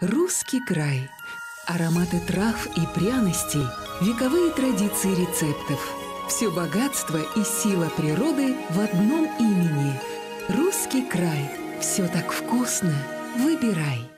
Русский край. Ароматы трав и пряностей, вековые традиции рецептов. Все богатство и сила природы в одном имени. Русский край. Все так вкусно. Выбирай.